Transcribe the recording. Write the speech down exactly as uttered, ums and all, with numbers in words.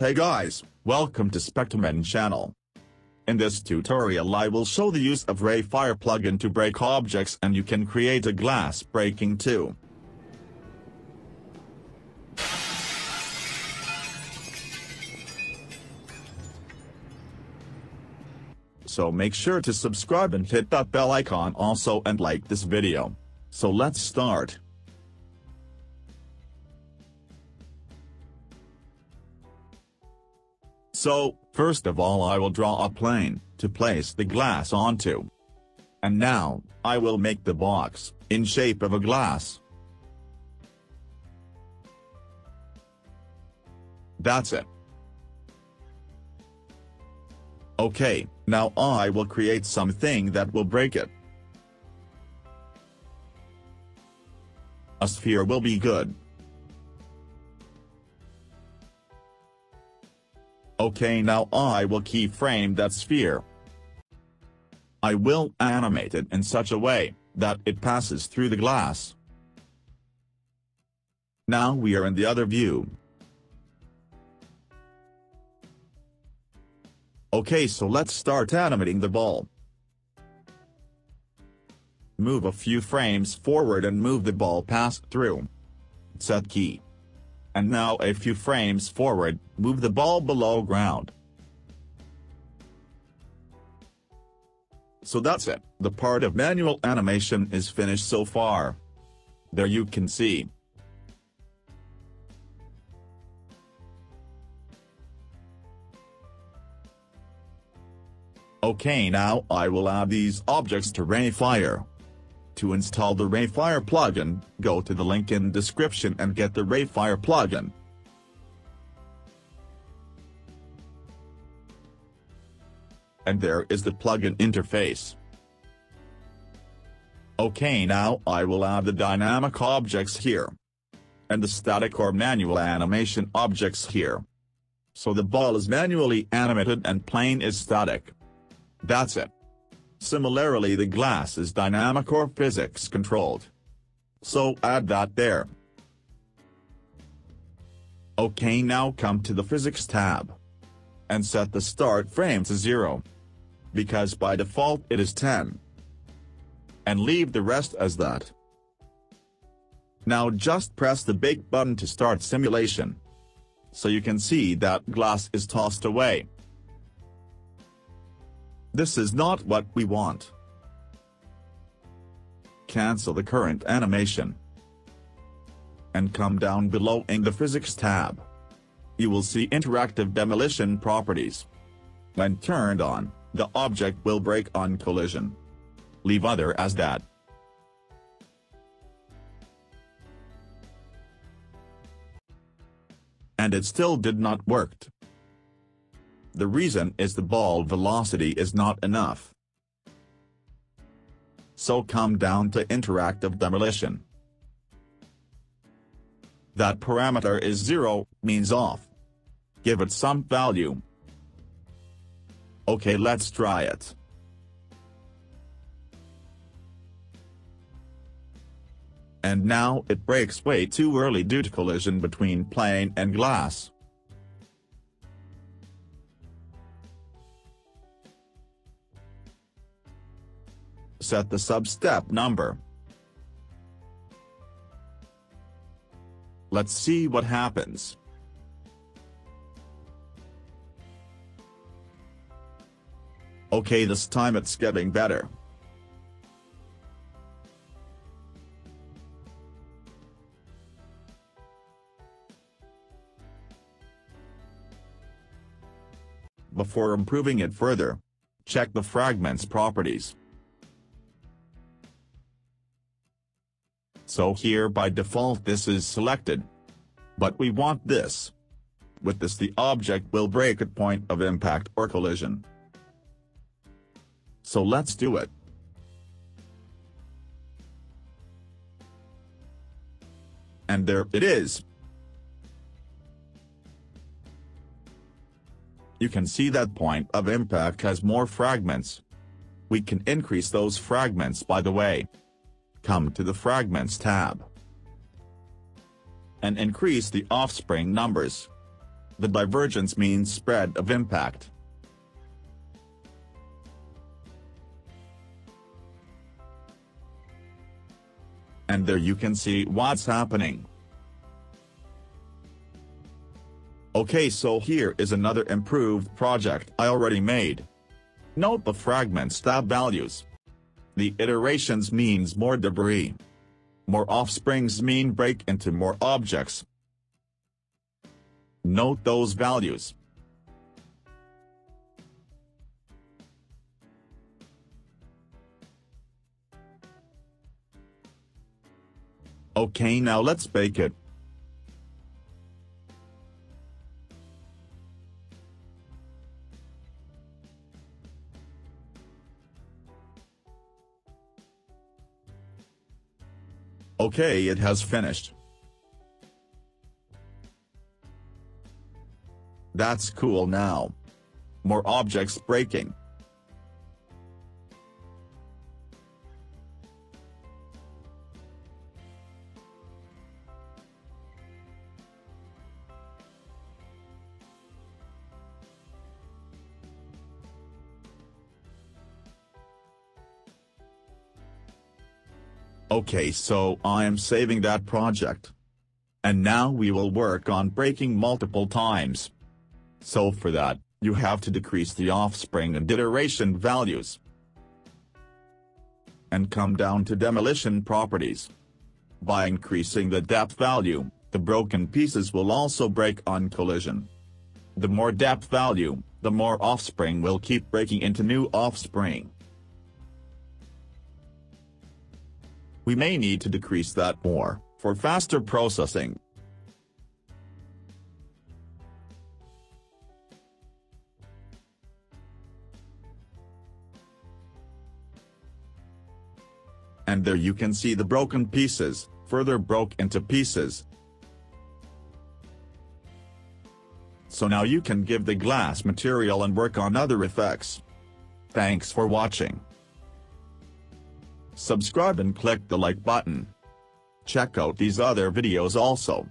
Hey guys, welcome to Spectamin channel. In this tutorial I will show the use of Rayfire plugin to break objects, and you can create a glass breaking too. So make sure to subscribe and hit that bell icon also, and like this video. So let's start. So, first of all I will draw a plane, to place the glass onto. And now, I will make the box, in shape of a glass. That's it. Okay, now I will create something that will break it. A sphere will be good. Okay, now I will keyframe that sphere. I will animate it in such a way, that it passes through the glass. Now we are in the other view. Okay, so let's start animating the ball. Move a few frames forward and move the ball past through. Set key. And now a few frames forward, move the ball below ground. So that's it, the part of manual animation is finished so far. There you can see. Okay, now I will add these objects to Rayfire. To install the Rayfire plugin, go to the link in description and get the Rayfire plugin. And there is the plugin interface. Okay, now I will add the dynamic objects here. And the static or manual animation objects here. So the ball is manually animated and plane is static. That's it. Similarly, the glass is dynamic or physics controlled. So add that there. Okay, now come to the physics tab. And set the start frame to zero. Because by default it is ten. And leave the rest as that. Now just press the big button to start simulation. So you can see that glass is tossed away. This is not what we want. Cancel the current animation. And come down below in the physics tab. You will see interactive demolition properties. When turned on, the object will break on collision. Leave other as that. And it still did not work. The reason is the ball velocity is not enough. So come down to interactive demolition. That parameter is zero, means off. Give it some value. Okay, let's try it. And now it breaks way too early due to collision between plane and glass. Set the sub-step number. Let's see what happens. Okay, this time it's getting better. Before improving it further, check the fragments properties. So here by default this is selected. But we want this. With this the object will break at point of impact or collision. So let's do it. And there it is. You can see that point of impact has more fragments. We can increase those fragments by the way. Come to the Fragments tab. And increase the offspring numbers. The divergence means spread of impact. And there you can see what's happening. Okay, so here is another improved project I already made. Note the fragment stab values. The iterations means more debris. More offsprings mean break into more objects. Note those values. Okay, now let's bake it. Okay, it has finished. That's cool now. More objects breaking. Okay, so I am saving that project. And now we will work on breaking multiple times. So for that, you have to decrease the offspring and iteration values. And come down to demolition properties. By increasing the depth value, the broken pieces will also break on collision. The more depth value, the more offspring will keep breaking into new offspring. We may need to decrease that more, for faster processing. And there you can see the broken pieces, further broke into pieces. So now you can give the glass material and work on other effects. Thanks for watching. Subscribe and click the like button. Check out these other videos also.